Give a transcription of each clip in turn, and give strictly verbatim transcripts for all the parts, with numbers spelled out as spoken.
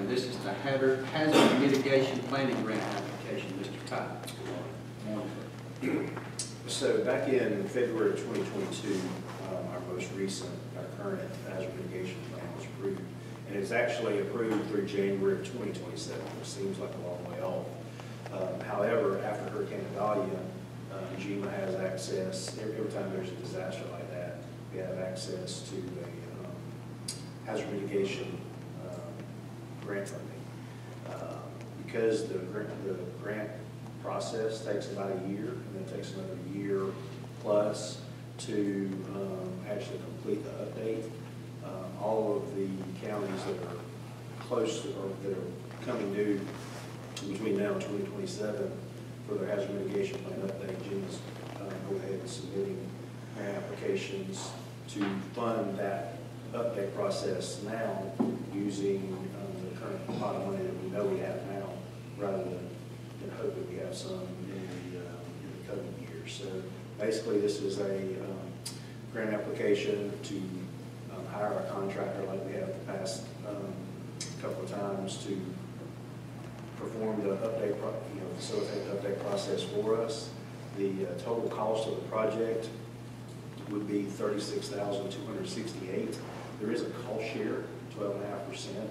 and this is the hazard mitigation planning grant application, Mister Todd. So back in February of twenty twenty-two, um, our most recent, our current hazard mitigation plan was approved, and it's actually approved through January of twenty twenty-seven, which seems like a long way off. Um, however, after Hurricane Adalia, um, GEMA has access, every, every time there's a disaster like that, we have access to a um, hazard mitigation um, grant funding. Um, because the, the grant process takes about a year, and then takes another year plus to um, actually complete the update, um, all of the counties that are close to, or that are coming due between now and twenty twenty-seven for their hazard mitigation plan update, GEMA's uh, go ahead and submitting grant applications to fund that update process now using um, the current pot of money that we know we have now, rather than and hope that we have some in the, um, in the coming years. So basically this is a um, grant application to um, hire a contractor like we have the past um, couple of times to perform the update, pro you know, facilitate the update process for us. The uh, total cost of the project would be thirty-six thousand two hundred sixty-eight dollars. There is a cost share, twelve point five percent.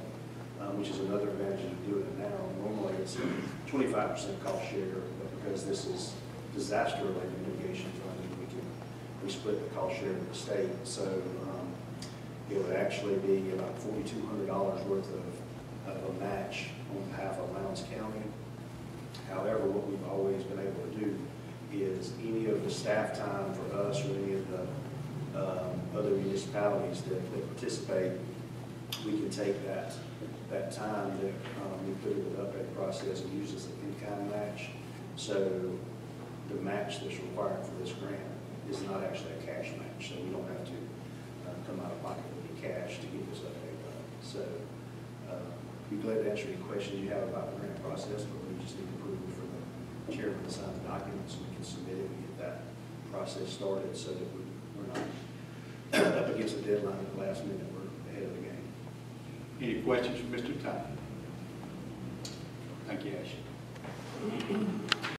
Um, which is another advantage of doing it now. Normally it's a twenty-five percent cost share, but because this is disaster-related mitigation funding, we can we split the cost share with the state. So um, it would actually be about forty-two hundred dollars worth of, of a match on behalf of Lowndes County. However, what we've always been able to do is any of the staff time for us or any of the um, other municipalities that, that participate, we can take that that time that um, we put into the update process and use as an in-kind match. So the match that's required for this grant is not actually a cash match, so we don't have to uh, come out of pocket with any cash to get this update done. So uh, I'd be glad to answer any questions you have about the grant process, but we just need approval for the chairman to sign the documents so we can submit it and get that process started so that we, we're not up against a deadline at the last minute. We're ahead of the game. Any questions from Mister Todd? Thank you, Ash.